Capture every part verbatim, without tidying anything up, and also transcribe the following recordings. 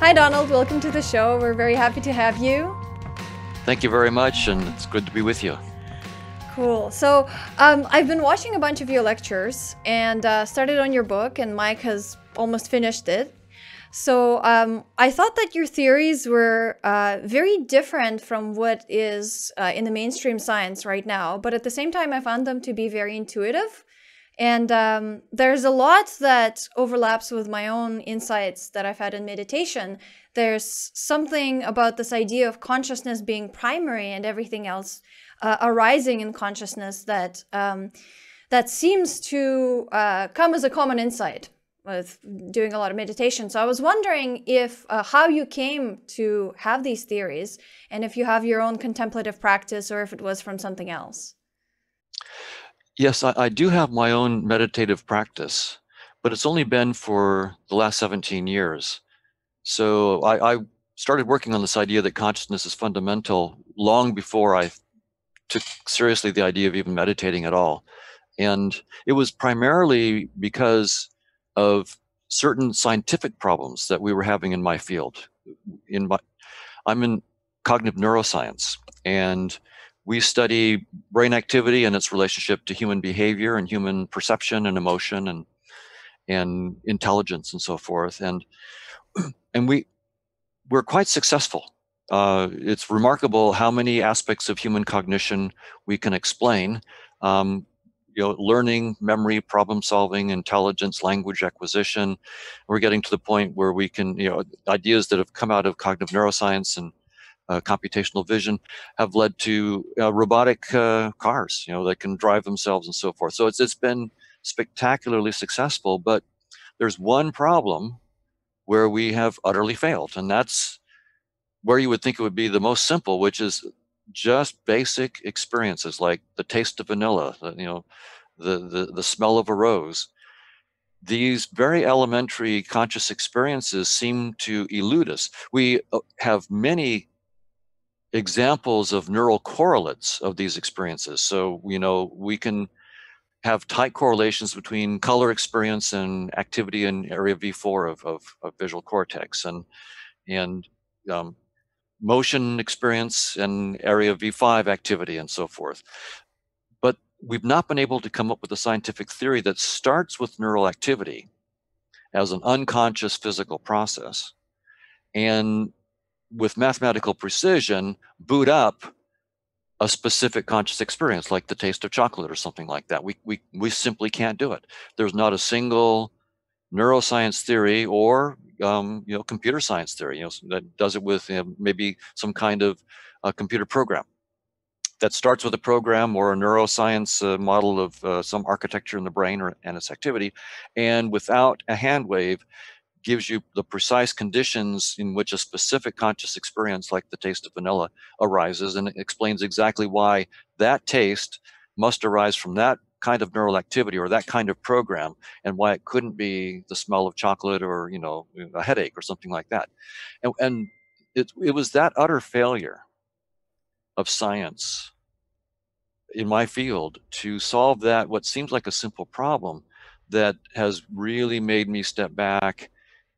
Hi, Donald. Welcome to the show. We're very happy to have you. Thank you very much, and it's good to be with you. Cool. So um, I've been watching a bunch of your lectures and uh, started on your book, and Mike has almost finished it. So um, I thought that your theories were uh, very different from what is uh, in the mainstream science right now. But at the same time, I found them to be very intuitive. And um, there's a lot that overlaps with my own insights that I've had in meditation. There's something about this idea of consciousness being primary and everything else uh, arising in consciousness that, um, that seems to uh, come as a common insight with doing a lot of meditation. So I was wondering if uh, how you came to have these theories, and if you have your own contemplative practice or if it was from something else. Yes, I, I do have my own meditative practice, but it's only been for the last seventeen years. So I, I started working on this idea that consciousness is fundamental long before I took seriously the idea of even meditating at all. And it was primarily because of certain scientific problems that we were having in my field. In my, I'm in cognitive neuroscience, and we study brain activity and its relationship to human behavior and human perception and emotion and and intelligence and so forth. And and we we're quite successful. Uh, it's remarkable how many aspects of human cognition we can explain. Um, you know, learning, memory, problem solving, intelligence, language acquisition. We're getting to the point where we can, you know, ideas that have come out of cognitive neuroscience and Uh, computational vision have led to uh, robotic uh, cars, you know, that can drive themselves and so forth. So it's it's been spectacularly successful, but there's one problem where we have utterly failed, and that's where you would think it would be the most simple, which is just basic experiences like the taste of vanilla, the, you know, the, the the smell of a rose. These very elementary conscious experiences seem to elude us. We have many examples of neural correlates of these experiences. So, you know, we can have tight correlations between color experience and activity in area V four of, of, of visual cortex, and and um, motion experience in area V five activity and so forth. But we've not been able to come up with a scientific theory that starts with neural activity as an unconscious physical process, and with mathematical precision, boot up a specific conscious experience like the taste of chocolate or something like that. We, we, we simply can't do it. There's not a single neuroscience theory or um, you know, computer science theory, you know, that does it with you know, maybe some kind of uh, computer program that starts with a program or a neuroscience uh, model of uh, some architecture in the brain or, and its activity, and without a hand wave gives you the precise conditions in which a specific conscious experience like the taste of vanilla arises, and it explains exactly why that taste must arise from that kind of neural activity or that kind of program, and why it couldn't be the smell of chocolate or, you know, a headache or something like that. And, and it, it was that utter failure of science in my field to solve that, what seems like a simple problem, that has really made me step back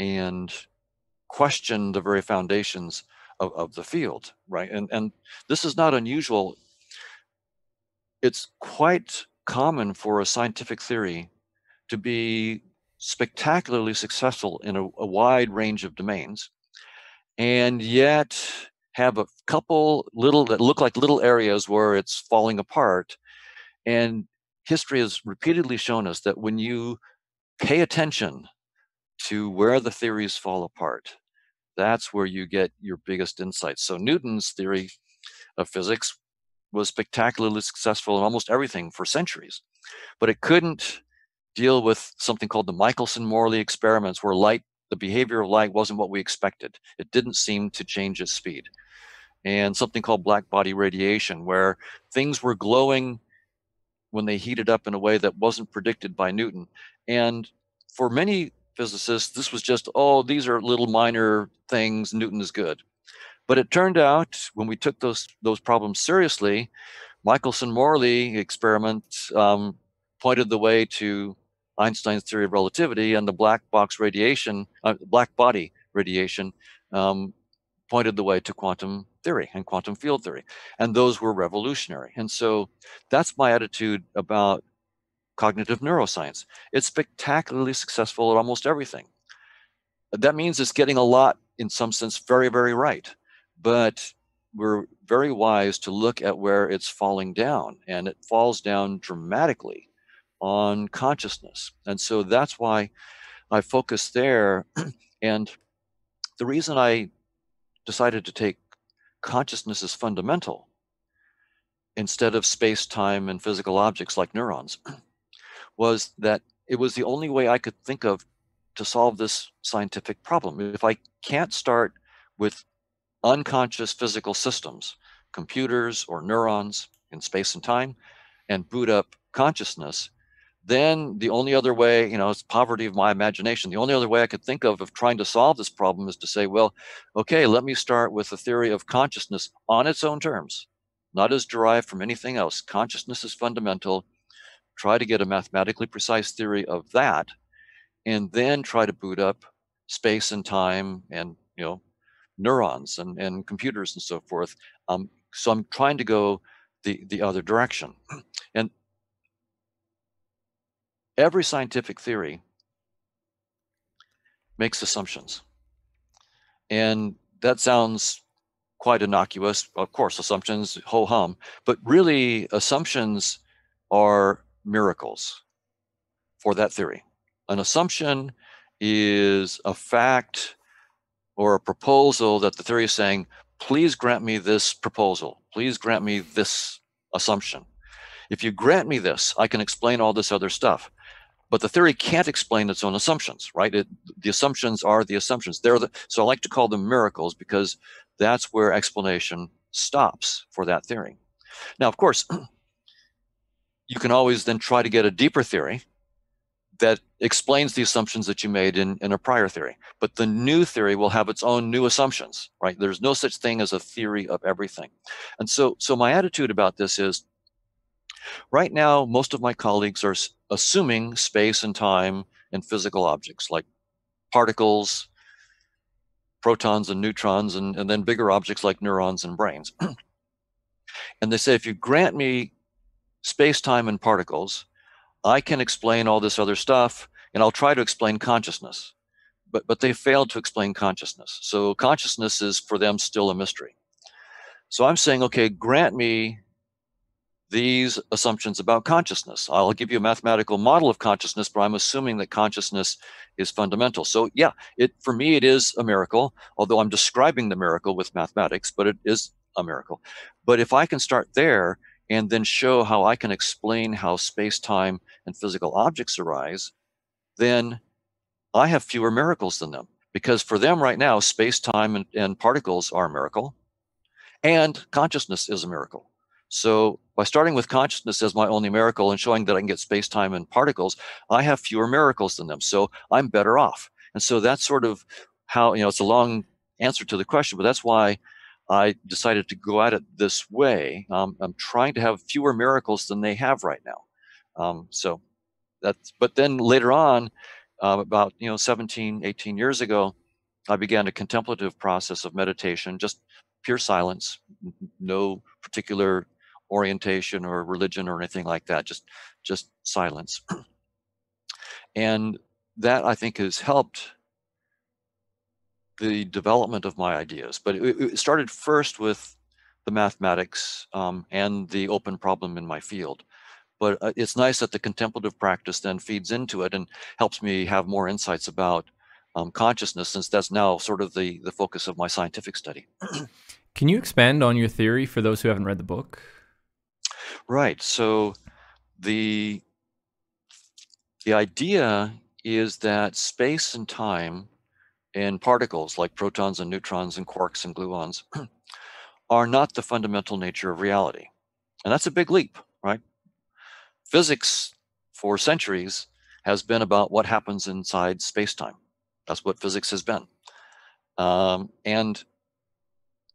and question the very foundations of, of the field, right? And, and this is not unusual. It's quite common for a scientific theory to be spectacularly successful in a, a wide range of domains, and yet have a couple little that look like little areas where it's falling apart. And history has repeatedly shown us that when you pay attention to where the theories fall apart, that's where you get your biggest insights. So Newton's theory of physics was spectacularly successful in almost everything for centuries, but it couldn't deal with something called the Michelson-Morley experiments, where light, the behavior of light wasn't what we expected. It didn't seem to change its speed. And something called black body radiation, where things were glowing when they heated up in a way that wasn't predicted by Newton. And for many physicists, this was just, oh, these are little minor things, Newton is good. But it turned out, when we took those those problems seriously, Michelson-Morley experiment um, pointed the way to Einstein's theory of relativity and the black box radiation, uh, black body radiation um, pointed the way to quantum theory and quantum field theory. And those were revolutionary. And so that's my attitude about cognitive neuroscience. It's spectacularly successful at almost everything. That means it's getting a lot, in some sense, very, very right. But we're very wise to look at where it's falling down, and it falls down dramatically on consciousness. And so that's why I focus there. And the reason I decided to take consciousness as fundamental instead of space, time, and physical objects like neurons was that it was the only way I could think of to solve this scientific problem. If I can't start with unconscious physical systems, computers or neurons in space and time, and boot up consciousness, then the only other way, you know, it's poverty of my imagination. The only other way I could think of of trying to solve this problem is to say, well, okay, let me start with the theory of consciousness on its own terms, not as derived from anything else. Consciousness is fundamental. Try to get a mathematically precise theory of that, and then try to boot up space and time and, you know, neurons and, and computers and so forth. Um, so I'm trying to go the, the other direction. And every scientific theory makes assumptions. And that sounds quite innocuous. Of course, assumptions, ho-hum. But really, assumptions are miracles for that theory. An assumption is a fact or a proposal that the theory is saying, please grant me this proposal. Please grant me this assumption. If you grant me this, I can explain all this other stuff. But the theory can't explain its own assumptions, right? It, the assumptions are the assumptions. They're the, so I like to call them miracles, because that's where explanation stops for that theory. Now, of course, you can always then try to get a deeper theory that explains the assumptions that you made in, in a prior theory. But the new theory will have its own new assumptions, right? There's no such thing as a theory of everything. And so, so my attitude about this is, right now, most of my colleagues are assuming space and time and physical objects like particles, protons and neutrons, and, and then bigger objects like neurons and brains. And they say, if you grant me space, time, and particles, I can explain all this other stuff, and I'll try to explain consciousness. But, but they failed to explain consciousness. So consciousness is, for them, still a mystery. So I'm saying, okay, grant me these assumptions about consciousness. I'll give you a mathematical model of consciousness, but I'm assuming that consciousness is fundamental. So yeah, it for me, it is a miracle, although I'm describing the miracle with mathematics, but it is a miracle. But if I can start there and then show how I can explain how space, time, and physical objects arise, then I have fewer miracles than them. Because for them right now, space, time, and, and particles are a miracle, and consciousness is a miracle. So by starting with consciousness as my only miracle and showing that I can get space, time, and particles, I have fewer miracles than them. So I'm better off. And so that's sort of how, you know, it's a long answer to the question, but that's why I decided to go at it this way. Um, I'm trying to have fewer miracles than they have right now. Um, so that's, but then later on, uh, about, you know, seventeen, eighteen years ago, I began a contemplative process of meditation, just pure silence, no particular orientation or religion or anything like that, just just silence. And that, I think, has helped the development of my ideas. But it, it started first with the mathematics um, and the open problem in my field. But it's nice that the contemplative practice then feeds into it and helps me have more insights about um, consciousness, since that's now sort of the, the focus of my scientific study. Can you expand on your theory for those who haven't read the book? Right. So the, the idea is that space and time and particles like protons and neutrons and quarks and gluons are not the fundamental nature of reality. And that's a big leap, right? Physics for centuries has been about what happens inside space-time. That's what physics has been. Um, and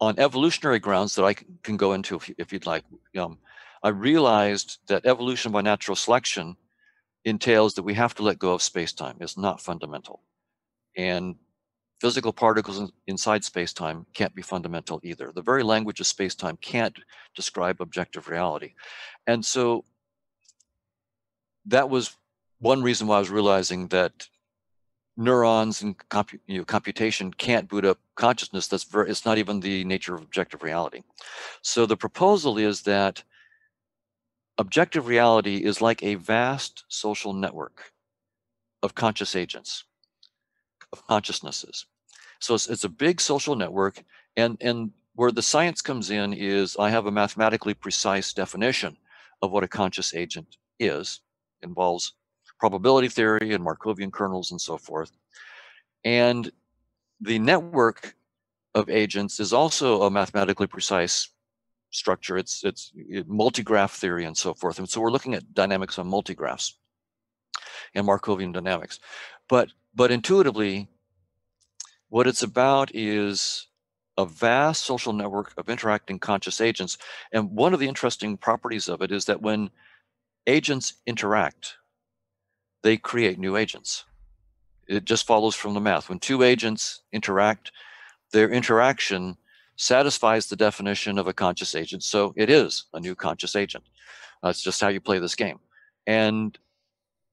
on evolutionary grounds that I can go into if, you, if you'd like, um, I realized that evolution by natural selection entails that we have to let go of space-time. It's not fundamental. And Physical particles in, inside space-time can't be fundamental either. The very language of space-time can't describe objective reality. And so that was one reason why I was realizing that neurons and compu you know, computation can't boot up consciousness. That's very, it's not even the nature of objective reality. So the proposal is that objective reality is like a vast social network of conscious agents, of consciousnesses. So it's, it's a big social network, and, and where the science comes in is I have a mathematically precise definition of what a conscious agent is. It involves probability theory and Markovian kernels and so forth. And the network of agents is also a mathematically precise structure. It's, it's multigraph theory and so forth. And so we're looking at dynamics on multigraphs and Markovian dynamics. But But intuitively, what it's about is a vast social network of interacting conscious agents. And one of the interesting properties of it is that when agents interact, they create new agents. It just follows from the math. When two agents interact, their interaction satisfies the definition of a conscious agent. So it is a new conscious agent. That's just how you play this game. And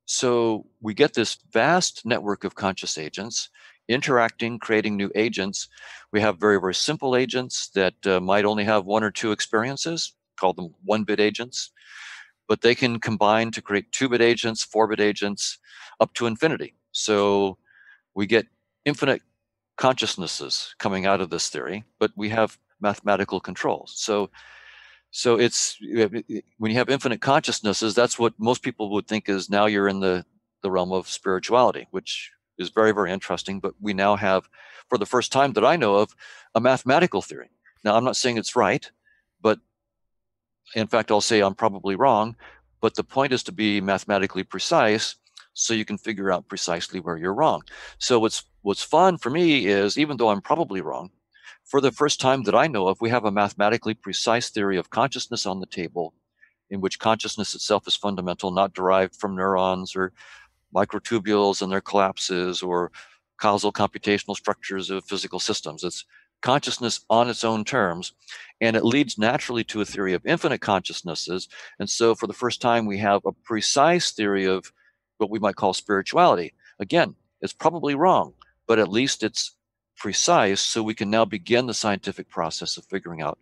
so we get this vast network of conscious agents interacting, creating new agents. We have very, very simple agents that uh, might only have one or two experiences, call them one-bit agents, but they can combine to create two-bit agents, four-bit agents, up to infinity. So we get infinite consciousnesses coming out of this theory, but we have mathematical controls. So So it's, when you have infinite consciousnesses, that's what most people would think is now you're in the, the realm of spirituality, which is very, very interesting. But we now have, for the first time that I know of, a mathematical theory. Now, I'm not saying it's right, but in fact, I'll say I'm probably wrong. But the point is to be mathematically precise so you can figure out precisely where you're wrong. So what's, what's fun for me is, even though I'm probably wrong, for the first time that I know of, we have a mathematically precise theory of consciousness on the table, in which consciousness itself is fundamental, not derived from neurons or microtubules and their collapses or causal computational structures of physical systems. It's consciousness on its own terms, and it leads naturally to a theory of infinite consciousnesses. And so for the first time, we have a precise theory of what we might call spirituality. Again, it's probably wrong, but at least it's precise, so we can now begin the scientific process of figuring out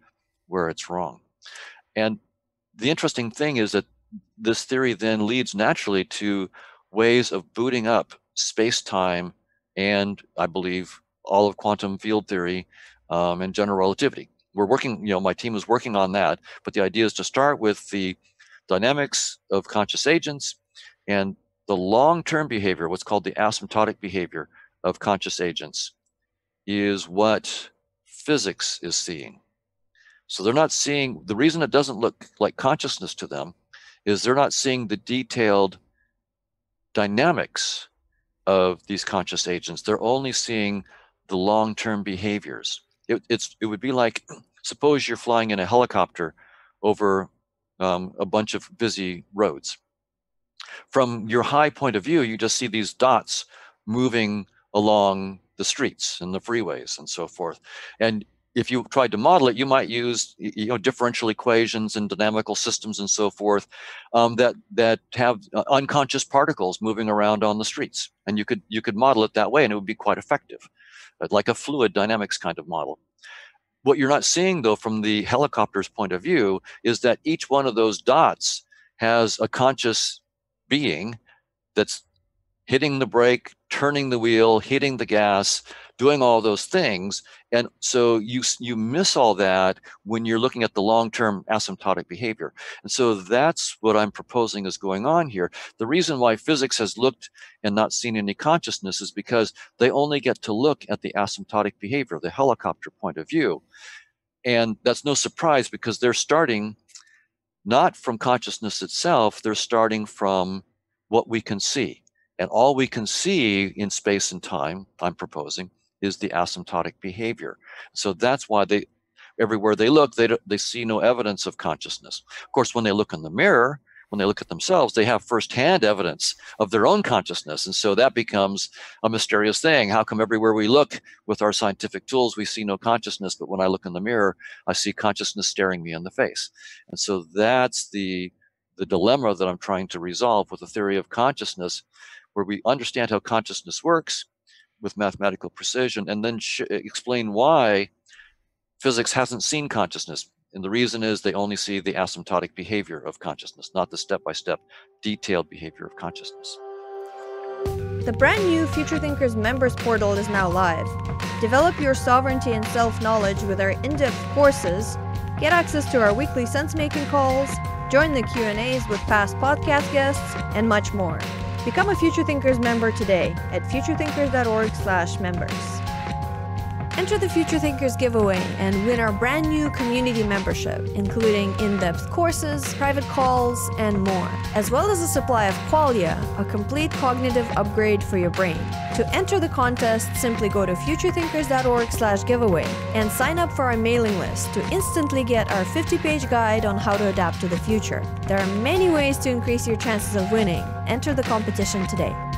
where it's wrong. And the interesting thing is that this theory then leads naturally to ways of booting up space-time and, I believe, all of quantum field theory um, and general relativity. We're working, you know, my team is working on that, but the idea is to start with the dynamics of conscious agents and the long-term behavior, what's called the asymptotic behavior of conscious agents, is what physics is seeing. So they're not seeing, the reason it doesn't look like consciousness to them is they're not seeing the detailed dynamics of these conscious agents. They're only seeing the long-term behaviors. It, it's, it would be like, suppose you're flying in a helicopter over um, a bunch of busy roads. From your high point of view, you just see these dots moving along the streets and the freeways and so forth. And if you tried to model it, you might use, you know, differential equations and dynamical systems and so forth um, that that have unconscious particles moving around on the streets. And you could you could model it that way, and it would be quite effective, like a fluid dynamics kind of model. What you're not seeing, though, from the helicopter's point of view, is that each one of those dots has a conscious being that's hitting the brake, turning the wheel, hitting the gas, doing all those things. And so you, you miss all that when you're looking at the long-term asymptotic behavior. And so that's what I'm proposing is going on here. The reason why physics has looked and not seen any consciousness is because they only get to look at the asymptotic behavior, the helicopter point of view. And that's no surprise, because they're starting not from consciousness itself, they're starting from what we can see. And all we can see in space and time, I'm proposing, is the asymptotic behavior. So that's why they, everywhere they look, they, they see no evidence of consciousness. Of course, when they look in the mirror, when they look at themselves, they have firsthand evidence of their own consciousness. And so that becomes a mysterious thing. How come everywhere we look with our scientific tools, we see no consciousness, but when I look in the mirror, I see consciousness staring me in the face? And so that's the, the dilemma that I'm trying to resolve with the theory of consciousness, where we understand how consciousness works with mathematical precision, and then sh- explain why physics hasn't seen consciousness. And the reason is they only see the asymptotic behavior of consciousness, not the step-by-step detailed behavior of consciousness. The brand new Future Thinkers members portal is now live. Develop your sovereignty and self-knowledge with our in-depth courses, get access to our weekly sense-making calls, join the Q and A's with past podcast guests, and much more. Become a Future Thinkers member today at future thinkers dot org slash members. Enter the Future Thinkers giveaway and win our brand new community membership, including in-depth courses, private calls, and more, as well as a supply of qualia, a complete cognitive upgrade for your brain. To enter the contest, simply go to future thinkers dot org slash giveaway and sign up for our mailing list to instantly get our fifty page guide on how to adapt to the future. There are many ways to increase your chances of winning. Enter the competition today.